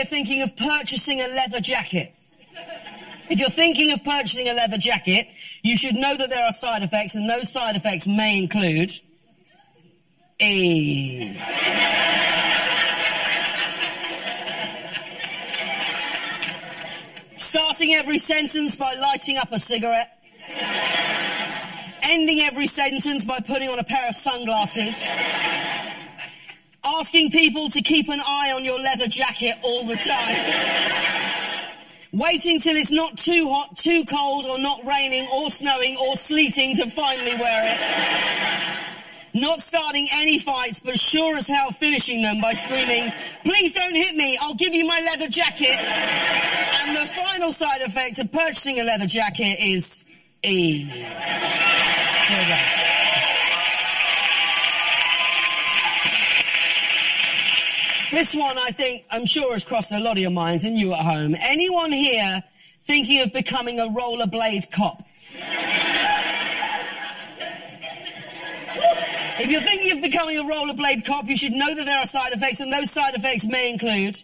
are thinking of purchasing a leather jacket. If you're thinking of purchasing a leather jacket, you should know that there are side effects, and those side effects may include... Starting every sentence by lighting up a cigarette. Ending every sentence by putting on a pair of sunglasses. Asking people to keep an eye on your leather jacket all the time. Waiting till it's not too hot, too cold, or not raining, or snowing, or sleeting to finally wear it. Not starting any fights, but sure as hell finishing them by screaming, "Please don't hit me, I'll give you my leather jacket." And the final side effect of purchasing a leather jacket is... There we go. This one, I think, I'm sure has crossed a lot of your minds, and you at home. Anyone here thinking of becoming a rollerblade cop? If you're thinking of becoming a rollerblade cop, you should know that there are side effects, and those side effects may include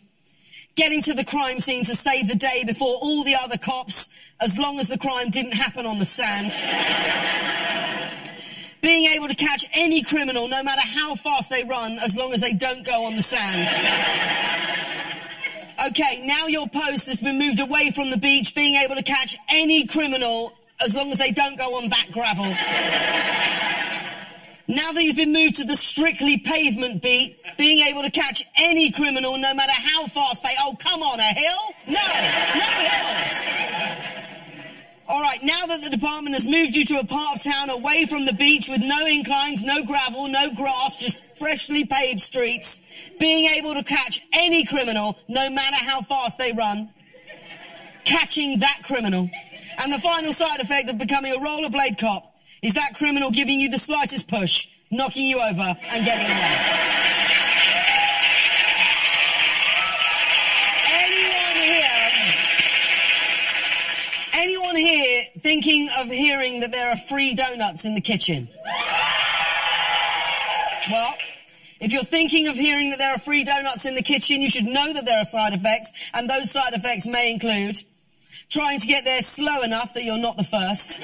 getting to the crime scene to save the day before all the other cops, as long as the crime didn't happen on the sand. Being able to catch any criminal, no matter how fast they run, as long as they don't go on the sand. Okay, now your post has been moved away from the beach, being able to catch any criminal, as long as they don't go on that gravel. Now that you've been moved to the strictly pavement beat, being able to catch any criminal, no matter how fast they... Oh, come on, a hill? No, no hills. All right, now that the department has moved you to a part of town away from the beach with no inclines, no gravel, no grass, just freshly paved streets, being able to catch any criminal, no matter how fast they run, catching that criminal. And the final side effect of becoming a rollerblade cop is that criminal giving you the slightest push, knocking you over and getting away. Anyone here thinking of hearing that there are free donuts in the kitchen? Well, if you're thinking of hearing that there are free donuts in the kitchen, you should know that there are side effects, and those side effects may include trying to get there slow enough that you're not the first.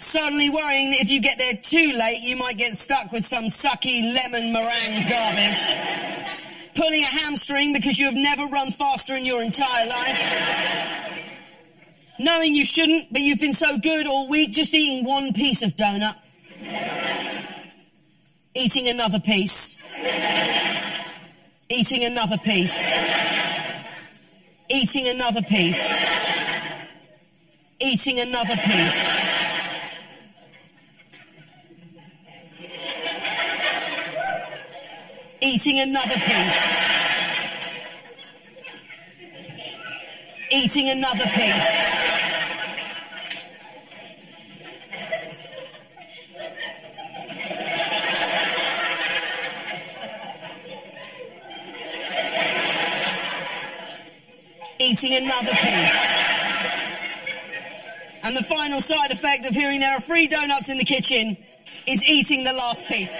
Suddenly worrying that if you get there too late, you might get stuck with some sucky lemon meringue garbage. Pulling a hamstring because you have never run faster in your entire life. Knowing you shouldn't, but you've been so good all week, just eating one piece of donut. Eating another piece. Eating another piece. Eating another piece. Eating another piece. Eating another piece. Eating another piece. Eating another piece. And the final side effect of hearing there are free donuts in the kitchen is eating the last piece.